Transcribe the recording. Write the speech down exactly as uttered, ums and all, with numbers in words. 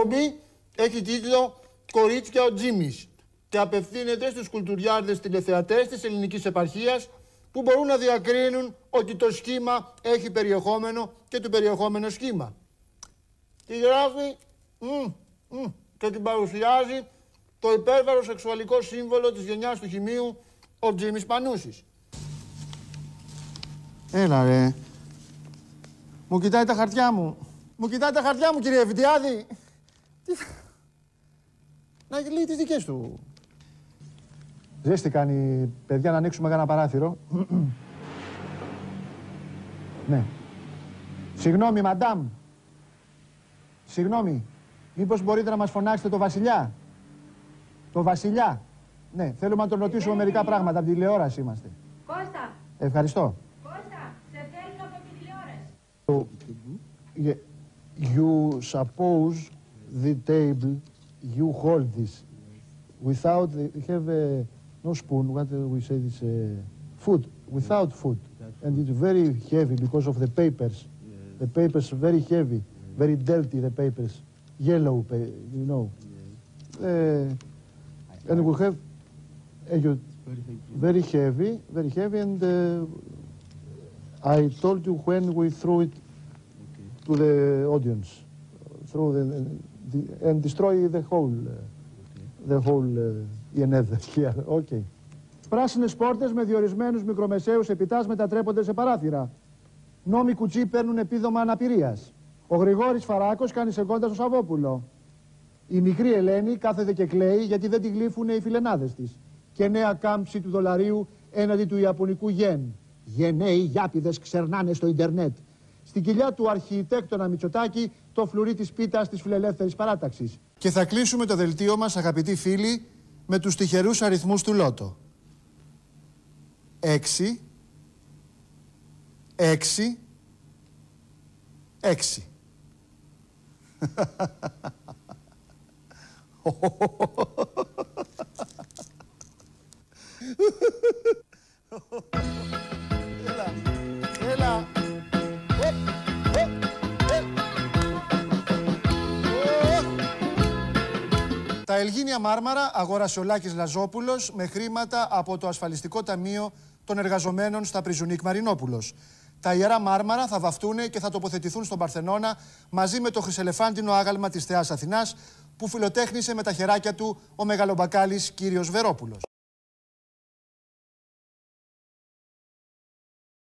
εκπομπή έχει τίτλο «Κορίτσια ο Τζίμις» και απευθύνεται στους κουλτουριάρδες τηλεθεατές της ελληνικής επαρχίας που μπορούν να διακρίνουν ότι το σχήμα έχει περιεχόμενο και το περιεχόμενο σχήμα. Τη γράφει μ, μ, και την παρουσιάζει το υπέρβαρο σεξουαλικό σύμβολο της γενιάς του χημείου, ο Τζίμις Πανούσης. Έλα ρε. Μου κοιτάει τα χαρτιά μου. Μου κοιτάει τα χαρτιά μου, κύριε Βητειάδη. Τι... Να λέει τις δικές του. Ζέστη κάνει, παιδιά, να ανοίξουμε κανένα παράθυρο. Ναι. Συγγνώμη, μαντάμ. Συγγνώμη. Μήπως μπορείτε να μας φωνάξετε το Βασιλιά. Το Βασιλιά. Ναι, θέλουμε να τον ρωτήσουμε μερικά πράγματα. Από τη τηλεόραση είμαστε. Κώστα. Ευχαριστώ. Κώστα, σε θέλουν από τη τηλεόραση. You suppose the table you hold this. Without, have uh, no spoon, what we say is uh, food, without food. And it's very heavy because of the papers. The papers are very heavy, very dirty, the papers. Yellow, you know. Uh, and we have uh, very heavy, very heavy, and uh, I told you when we threw it to the audience, through the, the, and destroy the whole. Uh, The whole uh, Yeneda here. Okay. Πράσινες πόρτες με διορισμένους μικρομεσαίους επιτάς μετατρέπονται σε παράθυρα. Νόμοι κουτσί παίρνουν επίδομα αναπηρίας. Ο Γρηγόρης Φαράκος κάνει σεγόντα στο Σαββόπουλο. Η μικρή Ελένη κάθεται και κλαίει γιατί δεν τη γλύφουν οι φιλενάδες της. Και νέα κάμψη του δολαρίου έναντι του ιαπωνικού γεν. Γενναίοι γιάπηδες ξερνάνε στο Ιντερνετ. Στην κοιλιά του αρχιτέκτονα Μητσοτάκη, το φλουρί της πίτας της φιλελεύθερης παράταξης. Και θα κλείσουμε το δελτίο μας, αγαπητοί φίλοι, με τους τυχερούς αριθμούς του Λότο. Έξι. Έξι. Έξι. Έλα. Έλα. Τα Ελγίνια Μάρμαρα αγόρασε ο Λάκης Λαζόπουλος με χρήματα από το Ασφαλιστικό Ταμείο των Εργαζομένων στα Πριζουνίκ Μαρινόπουλος. Τα Ιερά Μάρμαρα θα βαφτούνε και θα τοποθετηθούν στον Παρθενώνα μαζί με το χρυσελεφάντινο άγαλμα της Θεάς Αθηνάς που φιλοτέχνησε με τα χεράκια του ο μεγαλομπακάλης κύριος Βερόπουλος.